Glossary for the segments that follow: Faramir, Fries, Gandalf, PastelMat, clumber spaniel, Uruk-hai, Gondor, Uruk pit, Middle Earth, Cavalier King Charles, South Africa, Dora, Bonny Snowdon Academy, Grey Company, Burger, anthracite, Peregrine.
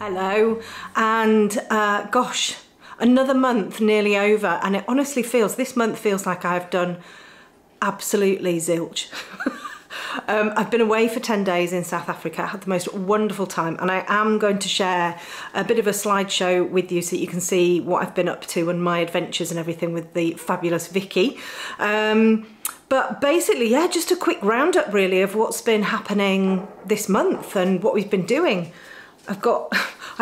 Hello. And gosh, another month nearly over, and it honestly feels, this month feels like I've done absolutely zilch. I've been away for 10 days in South Africa. I had the most wonderful time, and I am going to share a bit of a slideshow with you so that you can see what I've been up to and my adventures and everything with the fabulous Vicky. But basically, yeah, just a quick roundup really of what's been happening this month and what we've been doing. I've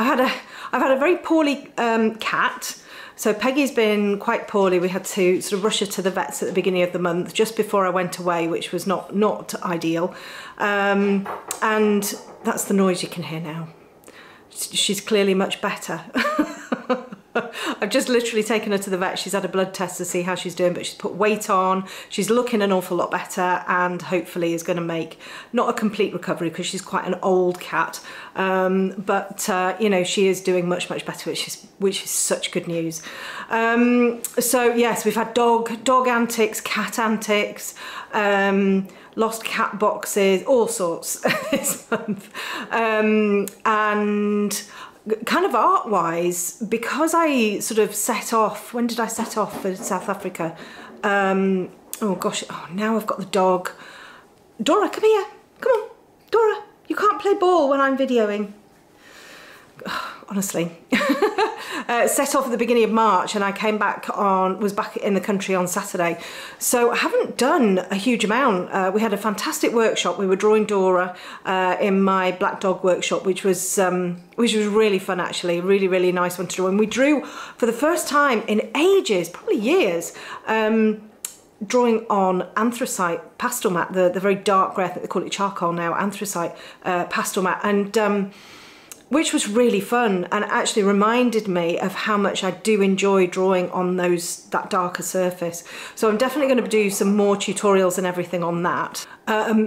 had a very poorly cat. So Peggy's been quite poorly. We had to sort of rush her to the vets at the beginning of the month, just before I went away, which was not ideal. And that's the noise you can hear now. She's clearly much better. I've just literally taken her to the vet. She's had a blood test to see how she's doing, but she's put weight on. She's looking an awful lot better, and hopefully is going to make not a complete recovery because she's quite an old cat. But you know, she is doing much better, which is such good news. So yes, we've had dog antics, cat antics, lost cat boxes, all sorts this month, and kind of art-wise, because I sort of set off, when did I set off for South Africa? Oh gosh, oh, now I've got the dog. Dora, come here, come on. Dora, you can't play ball when I'm videoing. Honestly. Set off at the beginning of March, and I came back on, was back in the country on Saturday. So I haven't done a huge amount. We had a fantastic workshop. We were drawing Dora in my black dog workshop, which was really fun actually, really nice one to draw. And we drew for the first time in ages, probably years, drawing on anthracite pastel mat, the very dark grey, I think they call it charcoal now, anthracite pastel mat. And which was really fun, and actually reminded me of how much I do enjoy drawing on that darker surface. So I'm definitely going to do some more tutorials and everything on that.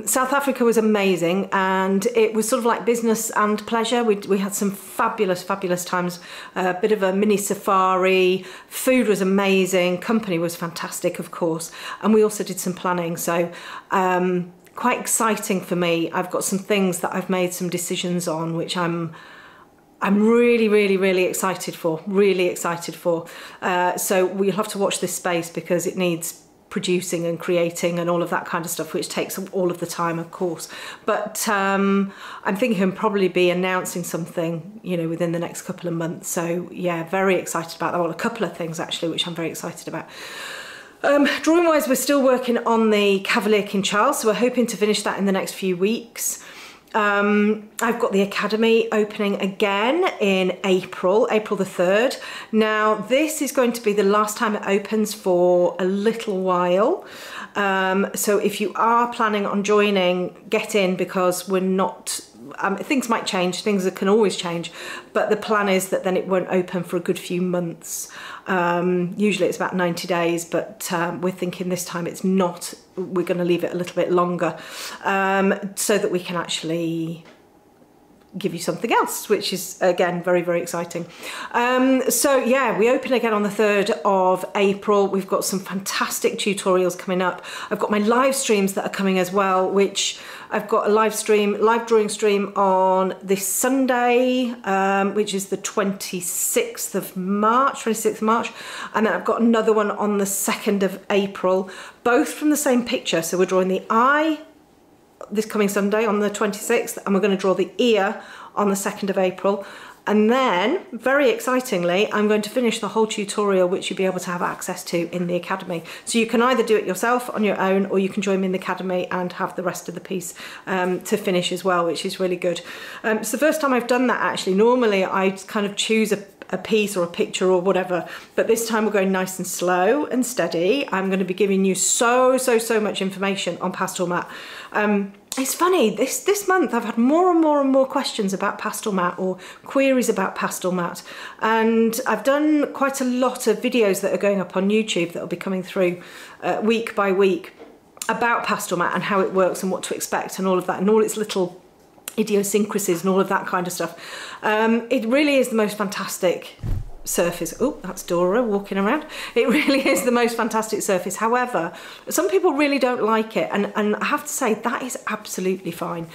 South Africa was amazing, and it was sort of like business and pleasure. We had some fabulous times, a bit of a mini safari, food was amazing, company was fantastic of course, and we also did some planning. So quite exciting for me. I've got some things that I've made some decisions on, which I'm really excited for, so we'll have to watch this space because it needs producing and creating and all of that kind of stuff, which takes all of the time of course. But I'm thinking I'll probably be announcing something, you know, within the next couple of months. So yeah, very excited about that. Well, a couple of things actually which I'm very excited about. Drawing wise, we're still working on the Cavalier King Charles, so we're hoping to finish that in the next few weeks. I've got the Academy opening again in April the 3rd. Now this is going to be the last time it opens for a little while, so if you are planning on joining, get in, because we're not, things might change, things can always change, but the plan is that then it won't open for a good few months. Usually it's about 90 days, but we're thinking this time it's not, we're going to leave it a little bit longer, so that we can actually give you something else, which is again very exciting. So yeah, we open again on the 3rd of April. We've got some fantastic tutorials coming up. I've got my live streams that are coming as well, which I've got a live drawing stream on this Sunday, which is the 26th of March, and then I've got another one on the 2nd of April, both from the same picture. So we're drawing the eye this coming Sunday on the 26th, and we're going to draw the ear on the 2nd of April, and then very excitingly I'm going to finish the whole tutorial, which you'll be able to have access to in the Academy. So you can either do it yourself on your own, or you can join me in the Academy and have the rest of the piece to finish as well, which is really good. It's the first time I've done that actually. Normally I kind of choose a piece or a picture or whatever, but this time we're going nice and slow and steady. I'm going to be giving you so much information on PastelMat. It's funny, this month I've had more and more questions about PastelMat, or queries about PastelMat, and I've done quite a lot of videos that are going up on YouTube that will be coming through week by week about PastelMat and how it works and what to expect and all of that, and all its little idiosyncrasies and all of that kind of stuff. It really is the most fantastic surface. Oh, that's Dora walking around. It really is the most fantastic surface. However, some people really don't like it, and I have to say that is absolutely fine.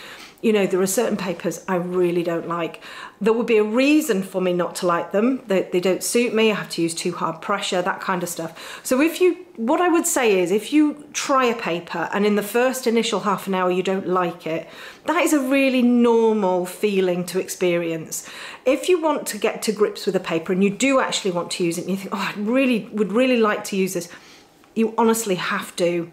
You know, there are certain papers I really don't like. There would be a reason for me not to like them. They don't suit me. I have to use too hard pressure, that kind of stuff. So if you, what I would say is if you try a paper and in the first initial half an hour you don't like it, that is a really normal feeling to experience. If you want to get to grips with a paper and you do actually want to use it and you think, oh, I really would really like to use this, you honestly have to.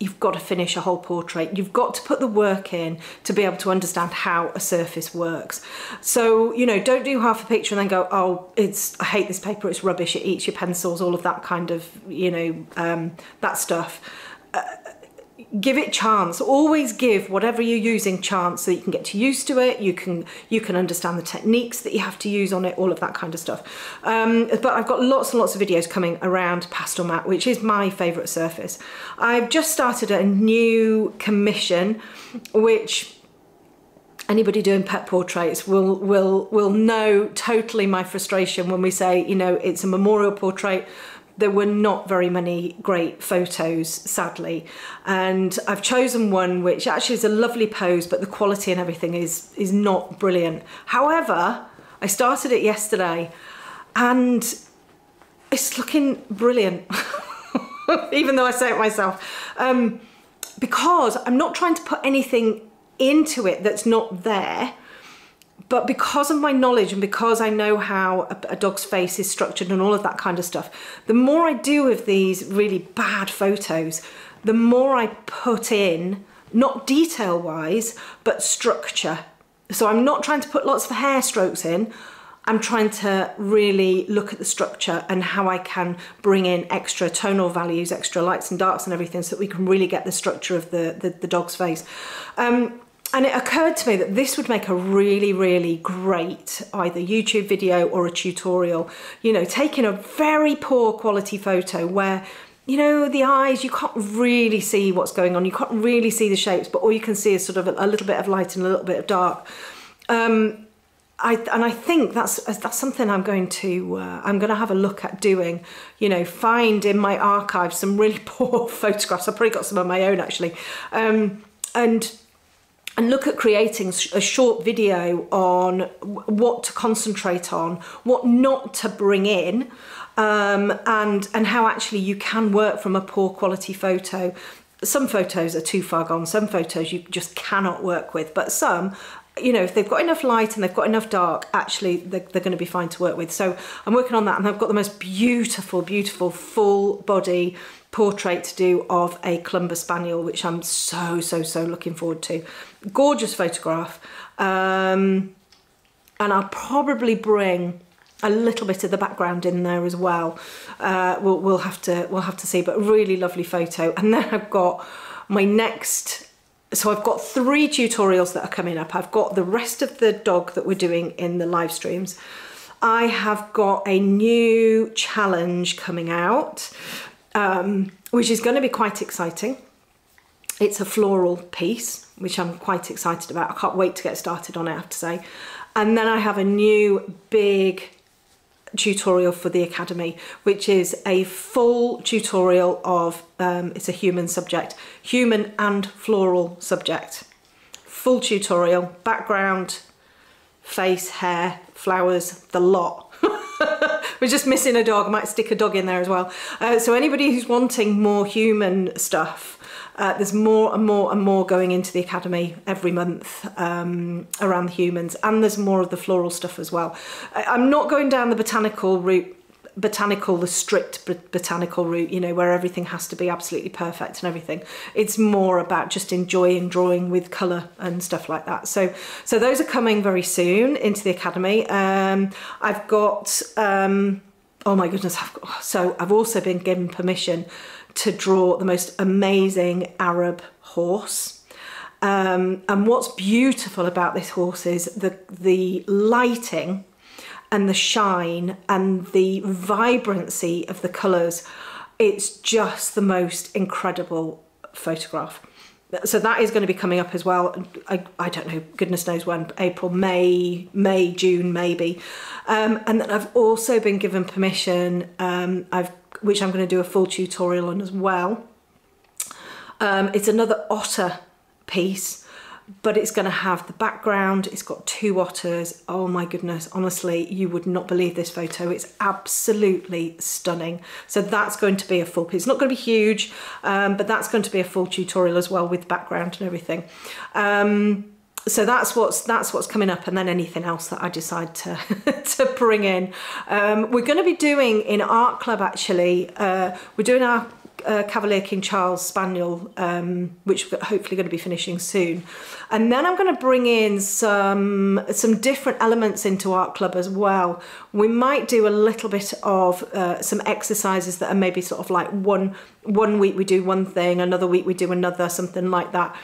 You've got to finish a whole portrait. You've got to put the work in to be able to understand how a surface works. So, you know, don't do half a picture and then go, oh, I hate this paper, it's rubbish, it eats your pencils, all of that kind of, you know, that stuff. Give it chance. Always give whatever you're using chance so that you can get used to it, you can understand the techniques that you have to use on it, all of that kind of stuff. But I've got lots and lots of videos coming around PastelMat, which is my favourite surface. I've just started a new commission, which anybody doing pet portraits will know totally my frustration when we say, you know, it's a memorial portrait. There were not very many great photos, sadly, and I've chosen one which actually is a lovely pose, but the quality and everything is not brilliant. However, I started it yesterday and it's looking brilliant, even though I say it myself, because I'm not trying to put anything into it that's not there. But because of my knowledge and because I know how a dog's face is structured and all of that kind of stuff, the more I do of these really bad photos, the more I put in, not detail-wise, but structure. So I'm not trying to put lots of hair strokes in. I'm trying to really look at the structure and how I can bring in extra tonal values, extra lights and darks and everything so that we can really get the structure of the dog's face. And it occurred to me that this would make a really, really great either YouTube video or a tutorial, you know, taking a very poor quality photo where, you know, the eyes, you can't really see what's going on. You can't really see the shapes, but all you can see is sort of a little bit of light and a little bit of dark. And I think that's something I'm going to have a look at doing, you know, find in my archive some really poor photographs. I've probably got some of my own actually. And look at creating a short video on what to concentrate on, what not to bring in, and how actually you can work from a poor quality photo. Some photos are too far gone, some photos you just cannot work with, but some, you know, if they've got enough light and they've got enough dark, actually they're going to be fine to work with. So I'm working on that, and I've got the most beautiful, beautiful full body portrait to do of a clumber spaniel, which I'm so looking forward to. Gorgeous photograph, and I'll probably bring a little bit of the background in there as well. We'll have to see, but really lovely photo. And then I've got my next. So I've got three tutorials that are coming up. I've got the rest of the dog that we're doing in the live streams. I have got a new challenge coming out, which is going to be quite exciting. It's a floral piece, which I'm quite excited about. I can't wait to get started on it, I have to say. And then I have a new big tutorial for the Academy, which is a full tutorial of it's a human and floral subject, full tutorial, background, face, hair, flowers, the lot. We're just missing a dog. I might stick a dog in there as well. So anybody who's wanting more human stuff, there's more and more going into the Academy every month around the humans, and there's more of the floral stuff as well. I'm not going down the botanical route, the strict botanical route, you know, where everything has to be absolutely perfect and everything. It's more about just enjoying drawing with colour and stuff like that. So those are coming very soon into the Academy. I've got, oh my goodness, I've also been given permission to draw the most amazing Arab horse. And what's beautiful about this horse is the lighting and the shine and the vibrancy of the colours. It's just the most incredible photograph. So that is going to be coming up as well. I don't know, goodness knows when, April, May, June maybe. And then I've also been given permission, which I'm going to do a full tutorial on as well. It's another otter piece, but it's going to have the background. It's got two otters. Oh my goodness, honestly, you would not believe this photo. It's absolutely stunning. So that's going to be a full piece. It's not going to be huge, but that's going to be a full tutorial as well with background and everything. So that's what's coming up, and then anything else that I decide to to bring in. We're going to be doing in Art Club actually. We're doing our Cavalier King Charles spaniel, which we're hopefully going to be finishing soon, and then I'm going to bring in some different elements into Art Club as well. We might do a little bit of some exercises that are maybe sort of like one week we do one thing, another week we do another, something like that,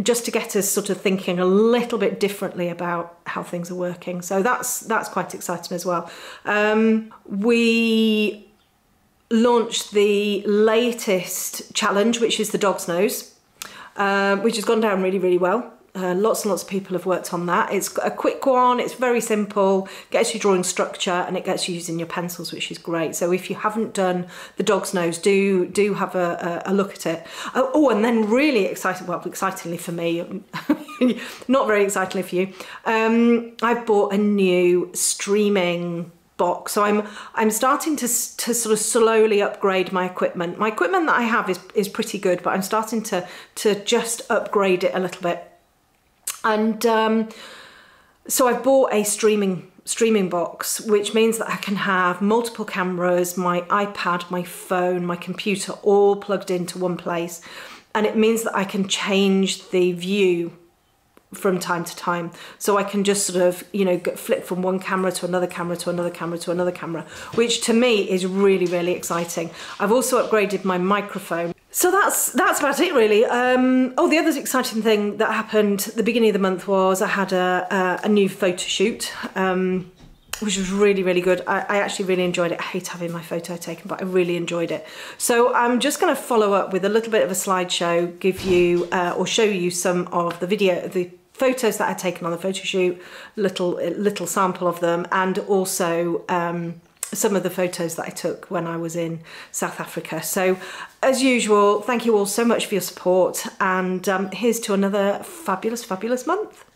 just to get us sort of thinking a little bit differently about how things are working. So that's quite exciting as well. We launched the latest challenge, which is the dog's nose, which has gone down really, really well. Lots and lots of people have worked on that. It's a quick one, it's very simple, gets you drawing structure and it gets you using your pencils, which is great. So if you haven't done the dog's nose, do have a look at it. Oh, and then really exciting, well, excitingly for me, not very excitingly for you, I've bought a new streaming box. So I'm starting to sort of slowly upgrade my equipment. My equipment that I have is pretty good, but I'm starting to just upgrade it a little bit. And so I've bought a streaming box, which means that I can have multiple cameras, my iPad, my phone, my computer, all plugged into one place. And it means that I can change the view from time to time. So I can just sort of, you know, flip from one camera to another camera to another camera to another camera, which to me is really, really exciting. I've also upgraded my microphone. So that's about it really. Oh, the other exciting thing that happened at the beginning of the month was I had a new photo shoot, which was really, really good. I actually really enjoyed it. I hate having my photo taken, but I really enjoyed it. So I'm just going to follow up with a little bit of a slideshow, give you or show you some of the photos that I'd taken on the photo shoot, little sample of them, and also some of the photos that I took when I was in South Africa. So as usual, thank you all so much for your support, and here's to another fabulous, fabulous month.